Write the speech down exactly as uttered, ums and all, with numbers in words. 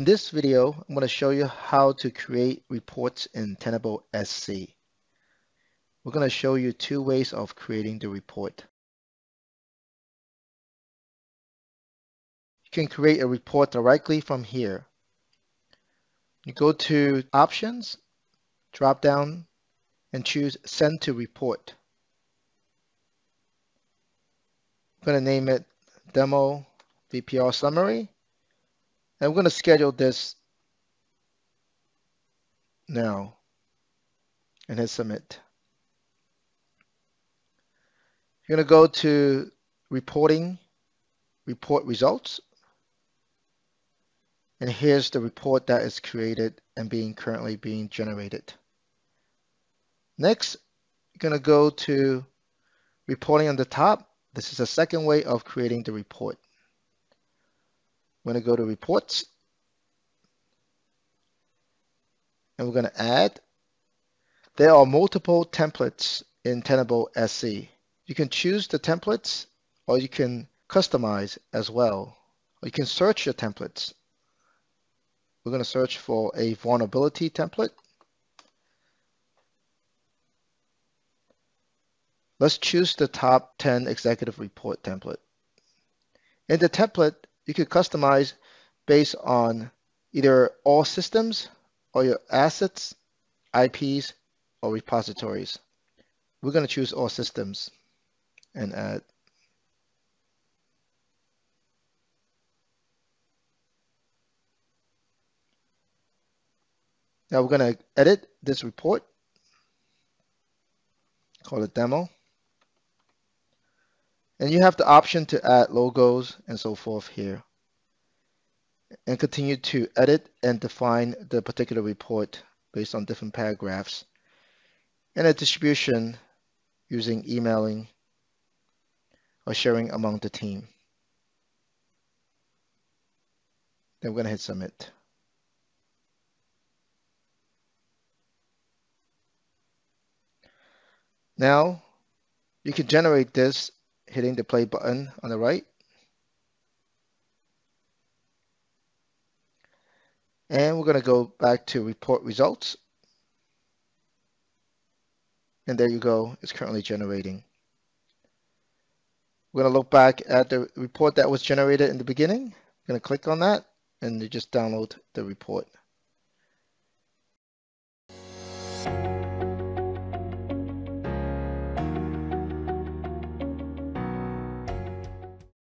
In this video, I'm going to show you how to create reports in Tenable dot S C. We're going to show you two ways of creating the report. You can create a report directly from here. You go to Options, drop down, and choose Send to Report. I'm going to name it Demo V P R Summary. And we're going to schedule this now and hit submit. You're going to go to reporting, report results. And here's the report that is created and being currently being generated. Next, you're going to go to reporting on the top. This is a second way of creating the report. We're going to go to Reports, and we're going to add. There are multiple templates in Tenable dot S C. You can choose the templates, or you can customize as well. Or you can search your templates. We're going to search for a vulnerability template. Let's choose the top ten executive report template. In the template, you could customize based on either all systems or your assets, I Ps, or repositories. We're going to choose all systems and add. Now we're going to edit this report, call it demo. And you have the option to add logos and so forth here. And continue to edit and define the particular report based on different paragraphs. And a distribution using emailing or sharing among the team. Then we're going to hit submit. Now you can generate this hitting the play button on the right. And we're going to go back to report results. And there you go, it's currently generating. We're going to look back at the report that was generated in the beginning. I'm going to click on that and you just download the report.